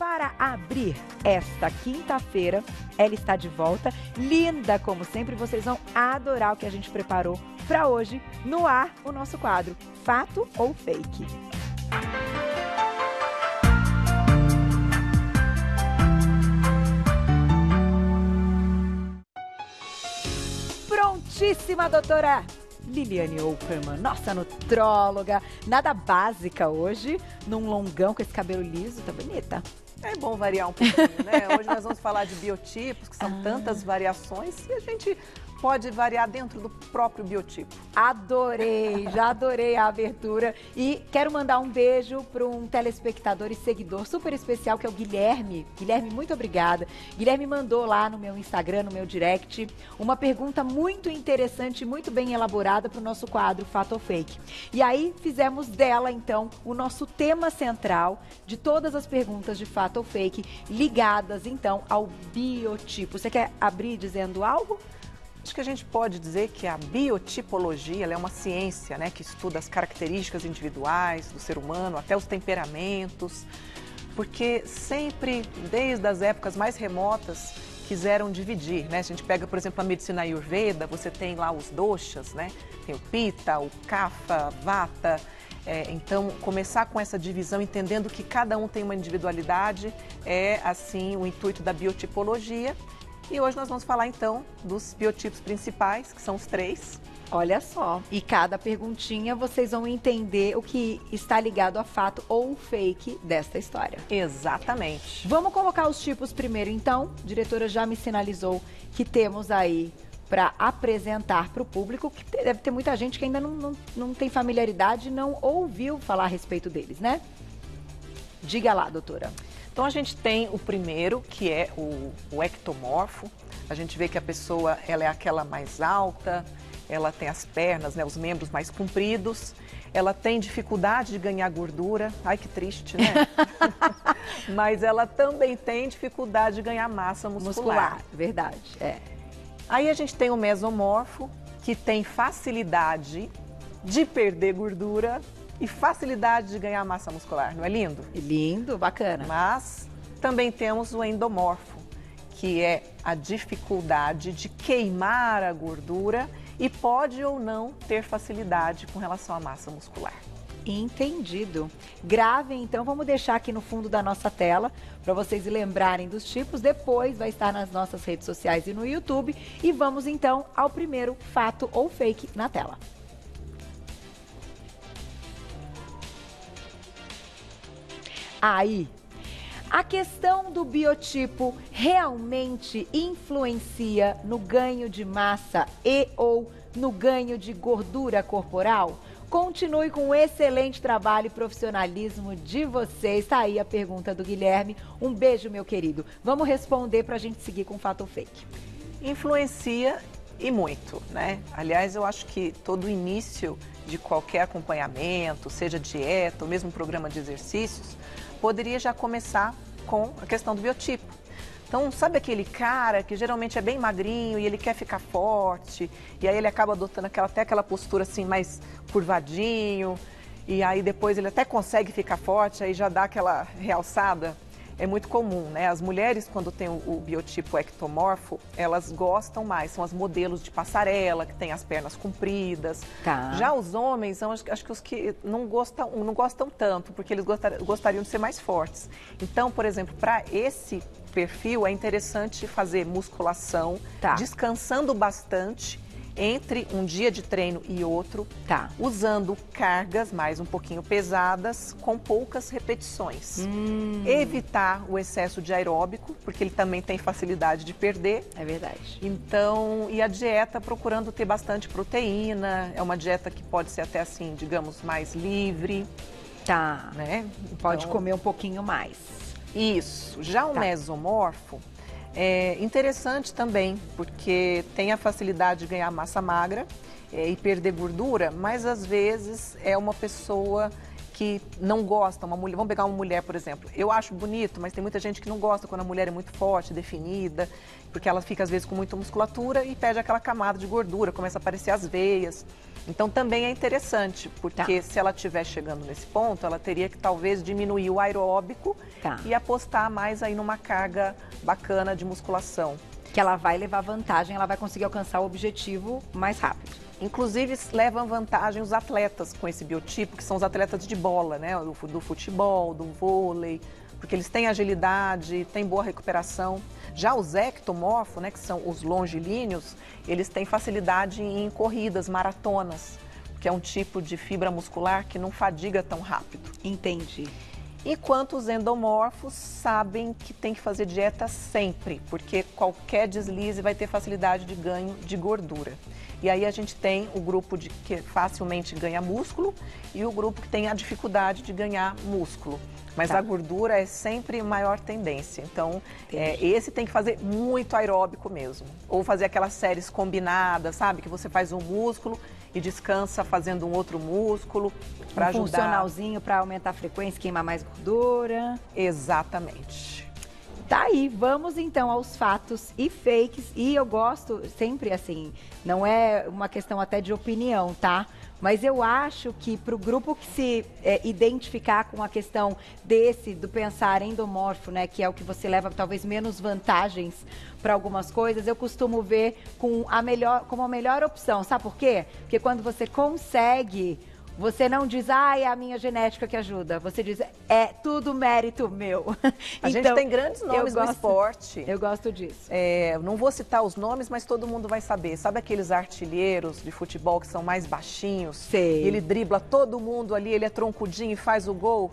para abrir esta quinta-feira. Ela está de volta, linda como sempre. Vocês vão adorar o que a gente preparou para hoje. No ar, o nosso quadro Fato ou Fake. Prontíssima, doutora Liliane Oppermann, nossa nutróloga, nada básica hoje, num longão com esse cabelo liso, tá bonita. É bom variar um pouquinho, né? Hoje nós vamos falar de biotipos, que são tantas variações, e a gente pode variar dentro do próprio biotipo. Adorei, já adorei a abertura. E quero mandar um beijo para um telespectador e seguidor super especial, que é o Guilherme. Guilherme, muito obrigada. Guilherme mandou lá no meu Instagram, no meu direct, uma pergunta muito interessante, muito bem elaborada para o nosso quadro Fato ou Fake. E aí fizemos dela, então, o nosso tema central de todas as perguntas de Fato ou Fake ligadas, então, ao biotipo. Você quer abrir dizendo algo? Acho que a gente pode dizer que a biotipologia ela é uma ciência, né, que estuda as características individuais do ser humano, até os temperamentos, porque sempre, desde as épocas mais remotas, quiseram dividir, né? A gente pega, por exemplo, a medicina ayurveda, você tem lá os doshas, né? Tem o pitta, o kapha, vata. Então, começar com essa divisão, entendendo que cada um tem uma individualidade, é, assim, o intuito da biotipologia. E hoje nós vamos falar, então, dos biotipos principais, que são os 3. Olha só. E cada perguntinha vocês vão entender o que está ligado a fato ou fake desta história. Exatamente. Vamos colocar os tipos primeiro, então. A diretora já me sinalizou que temos aí para apresentar para o público, que deve ter muita gente que ainda não tem familiaridade, não ouviu falar a respeito deles, né? Diga lá, doutora. Então, a gente tem o primeiro, que é o ectomorfo. A gente vê que a pessoa ela é aquela mais alta, ela tem as pernas, né, os membros mais compridos, ela tem dificuldade de ganhar gordura. Ai, que triste, né? Mas ela também tem dificuldade de ganhar massa muscular. Verdade, é. Aí a gente tem o mesomorfo, que tem facilidade de perder gordura e facilidade de ganhar massa muscular, não é lindo? Lindo, bacana. Mas também temos o endomorfo, que é a dificuldade de queimar a gordura e pode ou não ter facilidade com relação à massa muscular. Entendido. Gravem, então, vamos deixar aqui no fundo da nossa tela para vocês lembrarem dos tipos. Depois vai estar nas nossas redes sociais e no YouTube. E vamos, então, ao primeiro fato ou fake na tela. Aí, a questão do biotipo realmente influencia no ganho de massa e ou no ganho de gordura corporal? Continue com o excelente trabalho e profissionalismo de vocês. Tá aí a pergunta do Guilherme. Um beijo, meu querido. Vamos responder para a gente seguir com Fato ou Fake. Influencia e muito, né? Aliás, eu acho que todo o início de qualquer acompanhamento, seja dieta ou mesmo programa de exercícios, poderia já começar com a questão do biotipo. Então, sabe aquele cara que geralmente é bem magrinho e ele quer ficar forte, e aí ele acaba adotando até aquela postura assim mais curvadinho, e aí depois ele até consegue ficar forte, aí já dá aquela realçada? É muito comum, né? As mulheres, quando tem o biotipo ectomorfo, elas gostam mais. São as modelos de passarela, que tem as pernas compridas. Tá. Já os homens são, acho que os que não gostam tanto, porque eles gostariam de ser mais fortes. Então, por exemplo, para esse perfil, é interessante fazer musculação, tá, descansando bastante entre um dia de treino e outro, tá, usando cargas mais um pouquinho pesadas, com poucas repetições. Evitar o excesso de aeróbico, porque ele também tem facilidade de perder. É verdade. Então, e a dieta procurando ter bastante proteína, é uma dieta que pode ser até assim, digamos, mais livre. Tá. Né? Então, pode comer um pouquinho mais. Isso. Já o mesomorfo, é interessante também, porque tem a facilidade de ganhar massa magra e perder gordura, mas às vezes é uma pessoa que não gostam, uma mulher, vamos pegar uma mulher, por exemplo, eu acho bonito, mas tem muita gente que não gosta quando a mulher é muito forte, definida, porque ela fica às vezes com muita musculatura e perde aquela camada de gordura, começa a aparecer as veias. Então também é interessante, porque se ela estiver chegando nesse ponto, ela teria que talvez diminuir o aeróbico e apostar mais aí numa carga bacana de musculação. Que ela vai levar vantagem, ela vai conseguir alcançar o objetivo mais rápido. Inclusive, levam vantagem os atletas com esse biotipo, que são os atletas de bola, né? Do futebol, do vôlei, porque eles têm agilidade, têm boa recuperação. Já os ectomorfos, né, que são os longilíneos, eles têm facilidade em corridas, maratonas, que é um tipo de fibra muscular que não fadiga tão rápido. Entendi. Enquanto os endomorfos sabem que tem que fazer dieta sempre, porque qualquer deslize vai ter facilidade de ganho de gordura. E aí a gente tem o grupo de que facilmente ganha músculo e o grupo que tem a dificuldade de ganhar músculo. Mas a gordura é sempre maior tendência. Então, esse tem que fazer muito aeróbico mesmo. Ou fazer aquelas séries combinadas, sabe? Que você faz um músculo e descansa fazendo um outro músculo para ajudar. Um funcionalzinho para aumentar a frequência, queimar mais gordura. Exatamente. Tá aí, vamos então aos fatos e fakes. E eu gosto sempre assim, não é uma questão até de opinião, tá? Mas eu acho que para o grupo que se identificar com a questão do pensar endomorfo, né? Que é o que você leva talvez menos vantagens para algumas coisas, eu costumo ver como a melhor opção. Sabe por quê? Porque quando você consegue, você não diz, ah, é a minha genética que ajuda. Você diz, é tudo mérito meu. A gente tem grandes nomes no esporte. Eu gosto disso. É, não vou citar os nomes, mas todo mundo vai saber. Sabe aqueles artilheiros de futebol que são mais baixinhos? Sei. Ele dribla todo mundo ali, ele é troncudinho e faz o gol.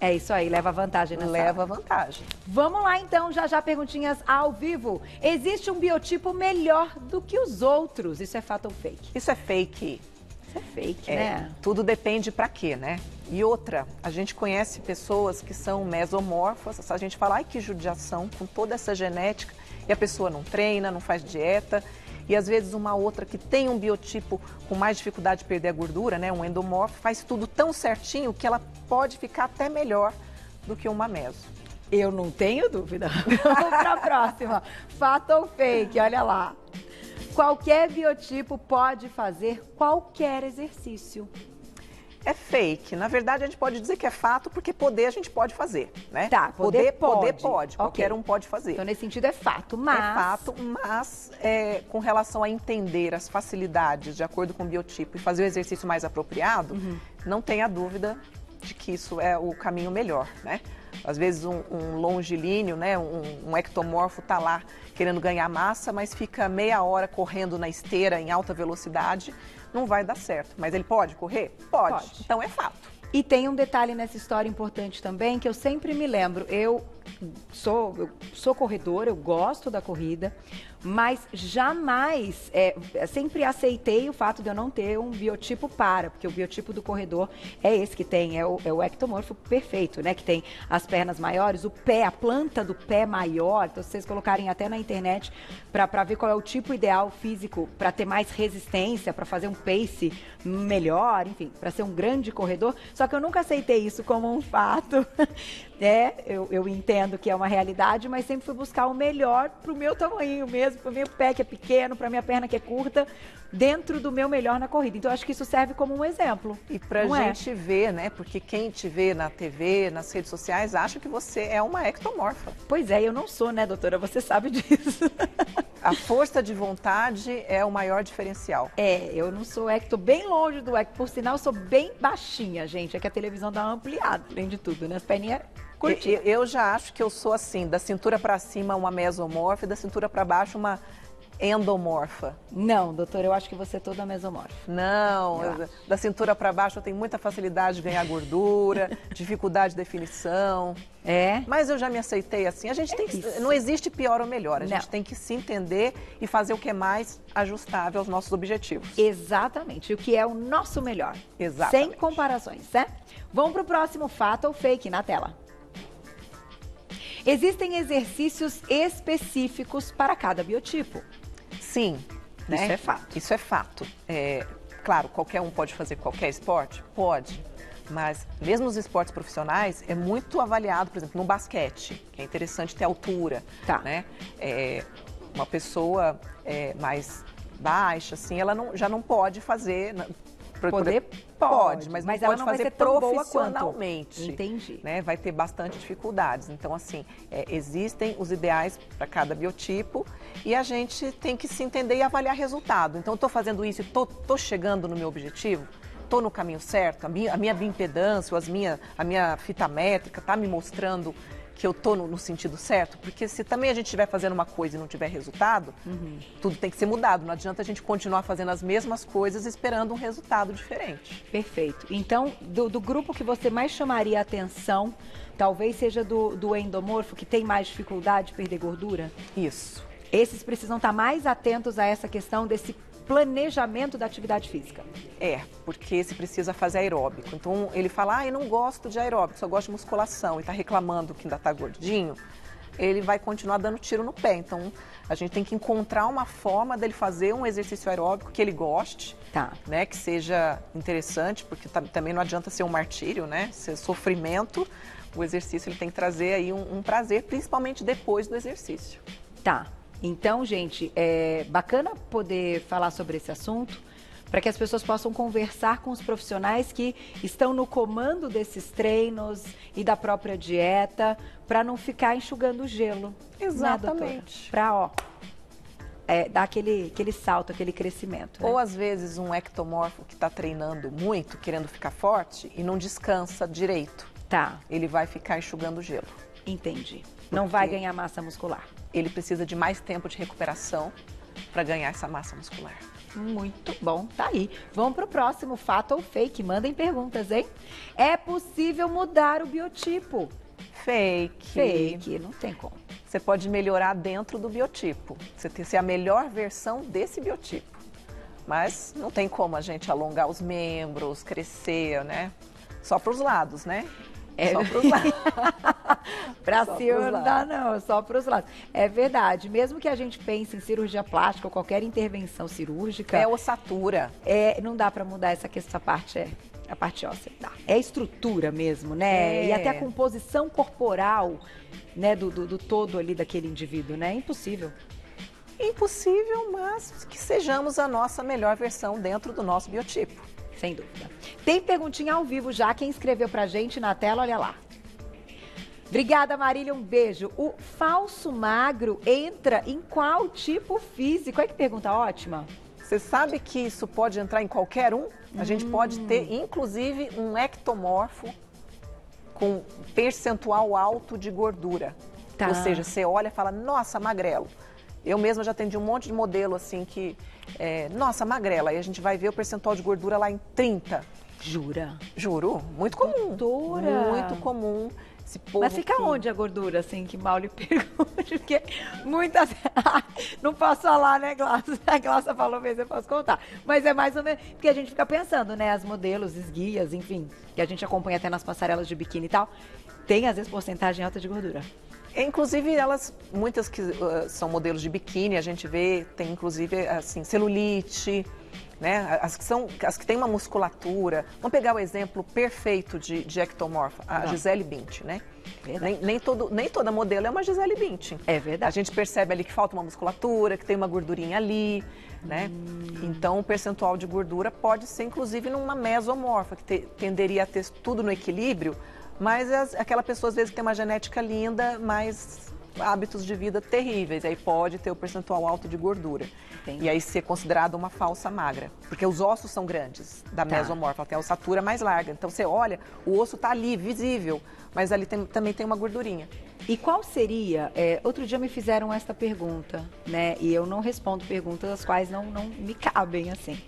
É isso aí, leva vantagem nessa área. Leva vantagem. Vamos lá então, já já perguntinhas ao vivo. Existe um biotipo melhor do que os outros? Isso é fato ou fake? Isso é fake. É fake, né? Tudo depende pra quê, né? E outra, a gente conhece pessoas que são mesomorfas, a gente fala, ai que judiação, com toda essa genética, e a pessoa não treina, não faz dieta, e às vezes uma outra que tem um biotipo com mais dificuldade de perder a gordura, né, um endomorfo, faz tudo tão certinho que ela pode ficar até melhor do que uma meso. Eu não tenho dúvida. Vamos pra próxima. Fato ou fake, olha lá. Qualquer biotipo pode fazer qualquer exercício. É fake. Na verdade, a gente pode dizer que é fato, porque poder a gente pode fazer, né? Tá, poder pode. Qualquer um pode fazer. Então, nesse sentido, é fato, mas... É fato, mas com relação a entender as facilidades de acordo com o biotipo e fazer o exercício mais apropriado, não tenha dúvida de que isso é o caminho melhor, né? Às vezes um longilíneo, né, um ectomorfo tá lá querendo ganhar massa, mas fica meia hora correndo na esteira em alta velocidade, não vai dar certo. Mas ele pode correr? Pode. Então é fato. E tem um detalhe nessa história importante também, que eu sempre me lembro, eu sou corredora, eu gosto da corrida, mas jamais, sempre aceitei o fato de eu não ter um biotipo porque o biotipo do corredor é esse que tem, é o ectomorfo perfeito, né? Que tem as pernas maiores, o pé, a planta do pé maior, então se vocês colocarem até na internet para ver qual é o tipo ideal físico, para ter mais resistência, para fazer um pace melhor, enfim, para ser um grande corredor, só que eu nunca aceitei isso como um fato, eu entendo que é uma realidade, mas sempre fui buscar o melhor pro meu tamanho mesmo, pro meu pé que é pequeno, pra minha perna que é curta, dentro do meu melhor na corrida. Então, acho que isso serve como um exemplo. E pra gente ver, né? Porque quem te vê na TV, nas redes sociais, acha que você é uma ectomorfa. Pois é, eu não sou, né, doutora? Você sabe disso. A força de vontade é o maior diferencial. É, eu não sou ecto, bem longe do ecto. Por sinal, eu sou bem baixinha, gente. É que a televisão dá uma ampliada, além de tudo, né? As perninhas... Eu já acho que eu sou assim, da cintura pra cima uma mesomorfa e da cintura pra baixo uma endomorfa. Não, doutora, eu acho que você é toda mesomorfa. Não, da cintura pra baixo eu tenho muita facilidade de ganhar gordura, dificuldade de definição. É? Mas eu já me aceitei assim. A gente tem que... Não existe pior ou melhor. A gente tem que se entender e fazer o que é mais ajustável aos nossos objetivos. Exatamente. O que é o nosso melhor. Exatamente. Sem comparações, né? Vamos pro próximo fato ou fake na tela. Existem exercícios específicos para cada biotipo? Sim, né? Isso é fato. Claro, qualquer um pode fazer qualquer esporte? Pode. Mas mesmo os esportes profissionais é muito avaliado, por exemplo, no basquete, que é interessante ter altura, tá, né? Uma pessoa mais baixa, assim, ela não, já não pode fazer... Pode, mas não pode não fazer profissionalmente. Entendi. Né? Vai ter bastante dificuldades. Então, assim, existem os ideais para cada biotipo e a gente tem que se entender e avaliar resultado. Então, estou fazendo isso e estou chegando no meu objetivo? Estou no caminho certo? A minha bioimpedância, a minha fita métrica está me mostrando que eu estou no sentido certo? Porque se também a gente estiver fazendo uma coisa e não tiver resultado, tudo tem que ser mudado. Não adianta a gente continuar fazendo as mesmas coisas esperando um resultado diferente. Perfeito. Então, do grupo que você mais chamaria a atenção, talvez seja do endomorfo, que tem mais dificuldade de perder gordura? Isso. Esses precisam estar mais atentos a essa questão desse planejamento da atividade física. Porque se precisa fazer aeróbico. Então, ele fala, eu não gosto de aeróbico, só gosto de musculação, e está reclamando que ainda está gordinho, ele vai continuar dando tiro no pé. Então, a gente tem que encontrar uma forma dele fazer um exercício aeróbico que ele goste, tá, né? Que seja interessante, porque também não adianta ser um martírio, né? Ser sofrimento. O exercício, ele tem que trazer aí um prazer, principalmente depois do exercício. Tá. Então, gente, é bacana poder falar sobre esse assunto, para que as pessoas possam conversar com os profissionais que estão no comando desses treinos e da própria dieta, para não ficar enxugando o gelo. Exatamente. Né, para, dar aquele salto, aquele crescimento. Né? Ou, às vezes, um ectomorfo que está treinando muito, querendo ficar forte, e não descansa direito. Tá. Ele vai ficar enxugando o gelo. Entendi. Não vai ganhar massa muscular. Ele precisa de mais tempo de recuperação para ganhar essa massa muscular. Muito bom, tá aí. Vamos pro próximo, fato ou fake? Mandem perguntas, hein? É possível mudar o biotipo? Fake. Fake, não tem como. Você pode melhorar dentro do biotipo. Você tem que ser a melhor versão desse biotipo. Mas não tem como a gente alongar os membros, crescer, né? Só pros lados, né? Só pros lados. Pra cirurgia não dá, não, só pros lados. É verdade, mesmo que a gente pense em cirurgia plástica ou qualquer intervenção cirúrgica... É ossatura. Não dá pra mudar essa parte, a parte óssea. Dá. É estrutura mesmo, né? E até a composição corporal, né, do todo ali daquele indivíduo, né? É impossível. Impossível, mas que sejamos a nossa melhor versão dentro do nosso biotipo. Sem dúvida. Tem perguntinha ao vivo já, quem escreveu pra gente na tela, olha lá. Obrigada, Marília, um beijo. O falso magro entra em qual tipo físico? Olha que pergunta ótima. Você sabe que isso pode entrar em qualquer um? A gente pode ter, inclusive, um ectomorfo com percentual alto de gordura. Tá. Ou seja, você olha e fala, nossa, magrelo. Eu mesma já atendi um monte de modelo assim que... nossa, magrela. E a gente vai ver o percentual de gordura lá em 30. Jura? Juro. Muito comum. Gordura. Muito comum. Mas fica onde a gordura, assim, que mal lhe pergunte? Porque muitas... Não posso falar, né, Glaucia? A Glaucia falou mesmo, eu posso contar. Mas é mais ou menos... Porque a gente fica pensando, né, as modelos, as guias, enfim, que a gente acompanha até nas passarelas de biquíni e tal, tem, às vezes, porcentagem alta de gordura. Inclusive, elas, muitas que são modelos de biquíni, a gente vê, tem, inclusive, assim, celulite... Né? As que têm uma musculatura. Vamos pegar o exemplo perfeito de ectomorfa, a Gisele Bündchen, né? Nem toda modelo é uma Gisele Bündchen. É verdade. A gente percebe ali que falta uma musculatura, que tem uma gordurinha ali, né? Então, o percentual de gordura pode ser, inclusive, numa mesomorfa, que tenderia a ter tudo no equilíbrio, mas aquela pessoa, às vezes, que tem uma genética linda, mas... hábitos de vida terríveis, aí pode ter o percentual alto de gordura. Entendi. E aí ser considerada uma falsa magra, porque os ossos são grandes, da mesomorfa, ela tem a ossatura mais larga, então você olha, o osso tá ali, visível, mas ali também tem uma gordurinha. E qual seria, outro dia me fizeram esta pergunta, né, e eu não respondo perguntas as quais não me cabem, assim.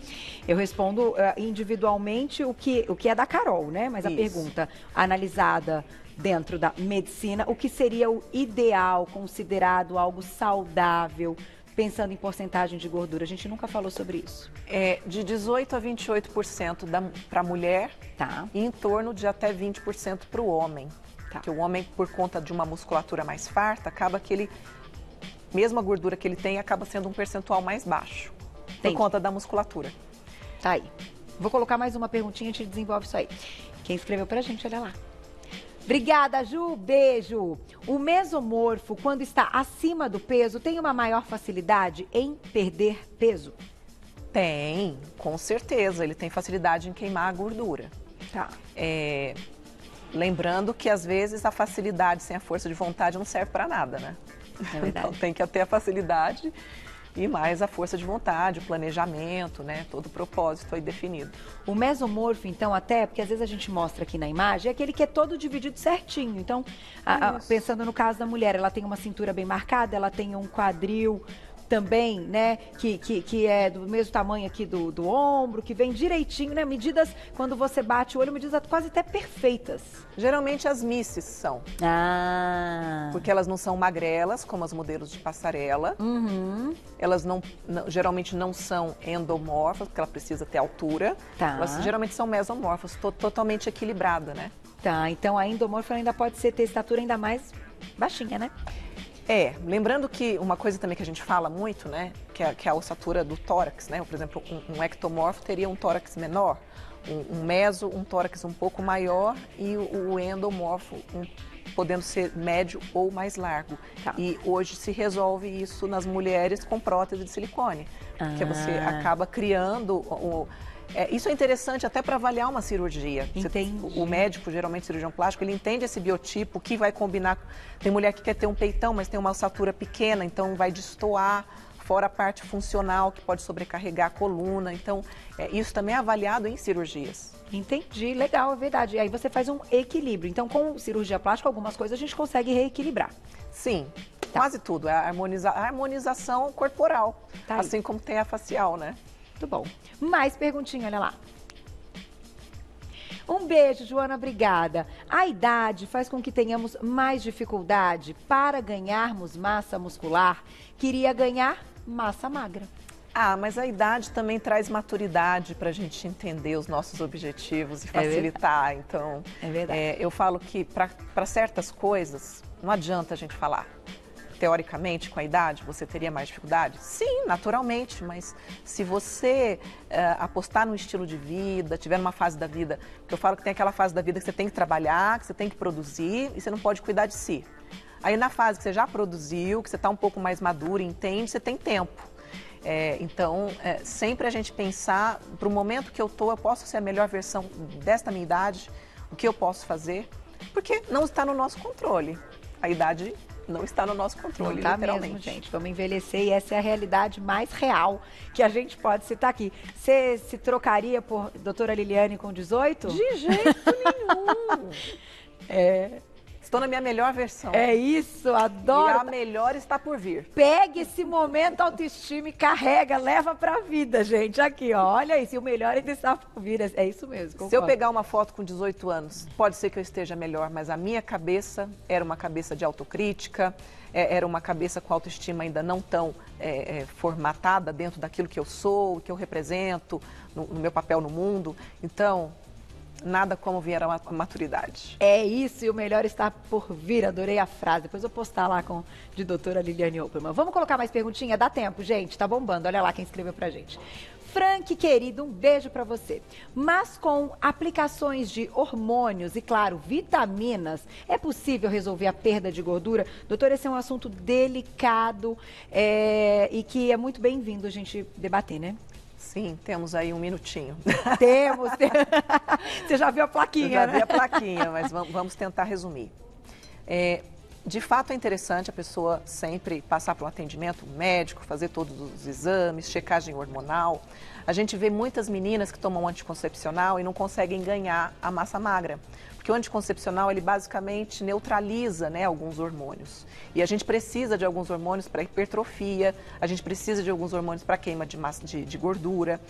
Eu respondo individualmente o que é da Carol, né, mas a pergunta analisada dentro da medicina, o que seria o ideal, considerado algo saudável, pensando em porcentagem de gordura? A gente nunca falou sobre isso. É de 18% a 28% para a mulher, tá, e em torno de até 20% para o homem. Tá. Porque o homem, por conta de uma musculatura mais farta, acaba que ele, mesmo a gordura que ele tem, acaba sendo um percentual mais baixo. Entendi. Por conta da musculatura. Tá aí. Vou colocar mais uma perguntinha e te desenvolve isso aí. quem escreveu pra gente, olha lá. Obrigada, Ju. Beijo. O mesomorfo, quando está acima do peso, tem uma maior facilidade em perder peso? Tem, com certeza. Ele tem facilidade em queimar a gordura. Tá. Lembrando que, às vezes, a facilidade sem a força de vontade não serve para nada, né? É verdade. Então, tem que ter a facilidade e mais a força de vontade, o planejamento, né? Todo o propósito aí definido. O mesomorfo, então, até, porque às vezes a gente mostra aqui na imagem, é aquele que é todo dividido certinho. Então, pensando no caso da mulher, ela tem uma cintura bem marcada, ela tem um quadril também, né, que é do mesmo tamanho aqui do ombro, que vem direitinho, né, medidas, quando você bate o olho, medidas quase até perfeitas. Geralmente as misses são. Ah. Porque elas não são magrelas, como as modelos de passarela. Uhum. Elas geralmente não são endomorfas, porque ela precisa ter altura. Tá. Elas geralmente são mesomorfas, totalmente equilibrada, né? Tá, então a endomorfa ainda pode ter estatura ainda mais baixinha, né? É, lembrando que uma coisa também que a gente fala muito, né, que é a ossatura do tórax, né, por exemplo, um ectomorfo teria um tórax menor, um meso, um tórax um pouco maior e o endomorfo podendo ser médio ou mais largo. Tá. E hoje se resolve isso nas mulheres com prótese de silicone, porque você acaba criando... isso é interessante até para avaliar uma cirurgia. O médico, geralmente cirurgião plástico, ele entende esse biotipo, que vai combinar. Tem mulher que quer ter um peitão, mas tem uma alçatura pequena, então vai destoar, fora a parte funcional, que pode sobrecarregar a coluna. Então, isso também é avaliado em cirurgias. Entendi, legal, é verdade. E aí você faz um equilíbrio. Então, com cirurgia plástica, algumas coisas a gente consegue reequilibrar. Sim. Tá. Quase tudo. É a harmonização corporal, tá, assim como tem a facial, né? Muito bom. Mais perguntinha, olha lá. Um beijo, Joana, obrigada. A idade faz com que tenhamos mais dificuldade para ganharmos massa muscular. Queria ganhar massa magra. Ah, mas a idade também traz maturidade para a gente entender os nossos objetivos e facilitar. Então, é verdade. Eu falo que para certas coisas não adianta a gente falar. Teoricamente, com a idade, você teria mais dificuldade? Sim, naturalmente, mas se você apostar num estilo de vida, tiver numa fase da vida, porque eu falo que tem aquela fase da vida que você tem que trabalhar, que você tem que produzir e você não pode cuidar de si. Aí na fase que você já produziu, que você está um pouco mais madura, entende, você tem tempo. Então, sempre a gente pensar, para o momento que eu estou, eu posso ser a melhor versão desta minha idade, o que eu posso fazer, porque não está no nosso controle. A idade... não está no nosso controle, tá, literalmente. Mesmo, gente. Vamos envelhecer e essa é a realidade mais real que a gente pode citar aqui. Você se trocaria por doutora Liliane com 18? De jeito nenhum! Estou na minha melhor versão. É isso, adoro. E a melhor está por vir. Pegue esse momento autoestima e carrega, leva pra vida, gente. Aqui, ó, olha isso, o melhor ainda está por vir. É isso mesmo, concordo. Se eu pegar uma foto com 18 anos, pode ser que eu esteja melhor, mas a minha cabeça era uma cabeça de autocrítica, era uma cabeça com autoestima ainda não tão formatada dentro daquilo que eu sou, que eu represento, no meu papel no mundo. Então... nada como vier a maturidade. É isso, e o melhor está por vir. Adorei a frase. Depois eu vou postar lá de doutora Liliane Oppermann. Vamos colocar mais perguntinha? Dá tempo, gente. Tá bombando. Olha lá quem escreveu pra gente. Frank, querido, um beijo pra você. Mas com aplicações de hormônios e, claro, vitaminas, é possível resolver a perda de gordura? Doutora, esse é um assunto delicado e que é muito bem-vindo a gente debater, né? Sim, temos aí um minutinho. Você já viu a plaquinha, né? Já vi a plaquinha, mas vamos tentar resumir. De fato, é interessante a pessoa sempre passar por um atendimento médico, fazer todos os exames, checagem hormonal. A gente vê muitas meninas que tomam anticoncepcional e não conseguem ganhar a massa magra. Porque o anticoncepcional, ele basicamente neutraliza, né, alguns hormônios. E a gente precisa de alguns hormônios para hipertrofia, a gente precisa de alguns hormônios para queima de massa, de gordura.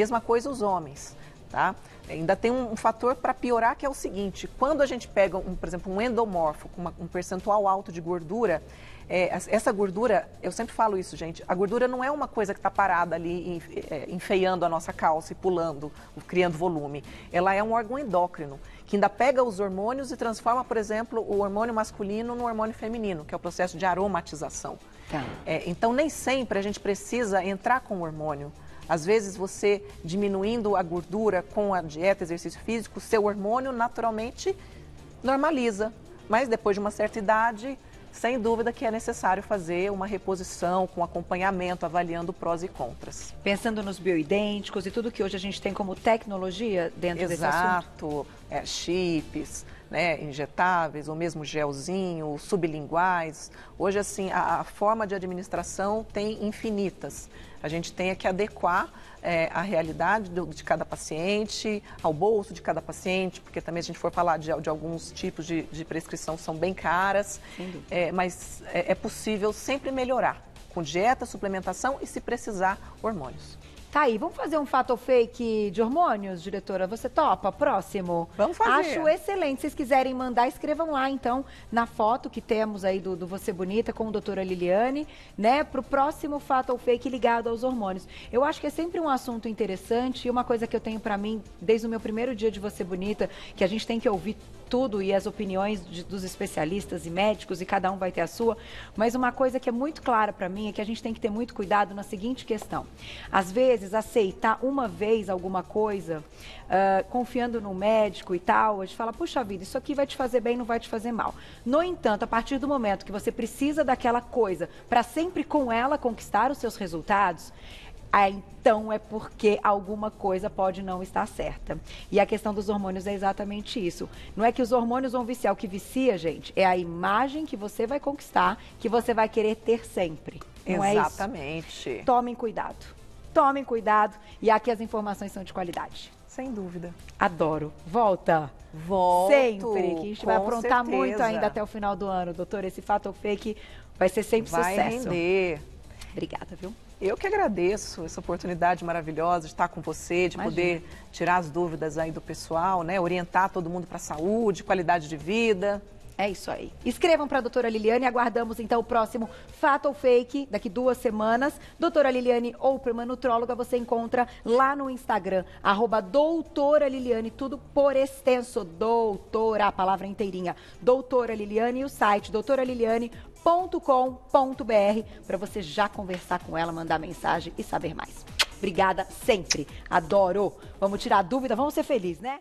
Mesma coisa os homens, tá? Ainda tem um fator para piorar, que é o seguinte: quando a gente pega, por exemplo, um endomorfo com um percentual alto de gordura, essa gordura, eu sempre falo isso, gente, a gordura não é uma coisa que está parada ali, enfeiando a nossa calça e pulando, criando volume. Ela é um órgão endócrino, que ainda pega os hormônios e transforma, por exemplo, o hormônio masculino no hormônio feminino, que é o processo de aromatização. Tá. Então, nem sempre a gente precisa entrar com o hormônio. Às vezes você diminuindo a gordura com a dieta, exercício físico, seu hormônio naturalmente normaliza. Mas depois de uma certa idade, sem dúvida que é necessário fazer uma reposição com acompanhamento, avaliando prós e contras. Pensando nos bioidênticos e tudo que hoje a gente tem como tecnologia dentro desse assunto. Exato, chips, né, injetáveis, ou mesmo gelzinho, sublinguais. Hoje, assim, a forma de administração tem infinitas. A gente tem que adequar a realidade de cada paciente, ao bolso de cada paciente, porque também se a gente for falar de alguns tipos de prescrição são bem caras, mas é possível sempre melhorar com dieta, suplementação e, se precisar, hormônios. Tá aí, vamos fazer um fato ou fake de hormônios, diretora? Você topa? Próximo? Vamos fazer. Acho excelente. Se vocês quiserem mandar, escrevam lá, então, na foto que temos aí do Você Bonita com a doutora Liliane, né? Pro próximo fato ou fake ligado aos hormônios. Eu acho que é sempre um assunto interessante e uma coisa que eu tenho pra mim, desde o meu primeiro dia de Você Bonita, que a gente tem que ouvir tudo e as opiniões dos especialistas e médicos, e cada um vai ter a sua, mas uma coisa que é muito clara pra mim é que a gente tem que ter muito cuidado na seguinte questão. Às vezes, aceitar uma vez alguma coisa, confiando no médico e tal, a gente fala, puxa vida, isso aqui vai te fazer bem, não vai te fazer mal. No entanto, a partir do momento que você precisa daquela coisa para sempre com ela conquistar os seus resultados, então é porque alguma coisa pode não estar certa. E a questão dos hormônios é exatamente isso. Não é que os hormônios vão viciar, o que vicia, gente, é a imagem que você vai conquistar, que você vai querer ter sempre. Não é isso? Exatamente. Tomem cuidado. Tomem cuidado, e aqui as informações são de qualidade. Sem dúvida. Adoro. Volta. Volto. Sempre. Que a gente vai aprontar muito ainda até o final do ano, doutora. Esse fato ou fake vai ser sempre sucesso. Vai render. Obrigada, viu? Eu que agradeço essa oportunidade maravilhosa de estar com você, de poder tirar as dúvidas aí do pessoal, né? Orientar todo mundo para a saúde, qualidade de vida. É isso aí. Escrevam para a doutora Liliane. Aguardamos, então, o próximo Fato ou Fake, daqui 2 semanas. Doutora Liliane Oppermann, nutróloga, você encontra lá no Instagram, @doutoraliliane, tudo por extenso. Doutora, a palavra inteirinha. Doutora Liliane e o site doutoraliliane.com.br para você já conversar com ela, mandar mensagem e saber mais. Obrigada sempre. Adoro. Vamos tirar dúvida, vamos ser felizes, né?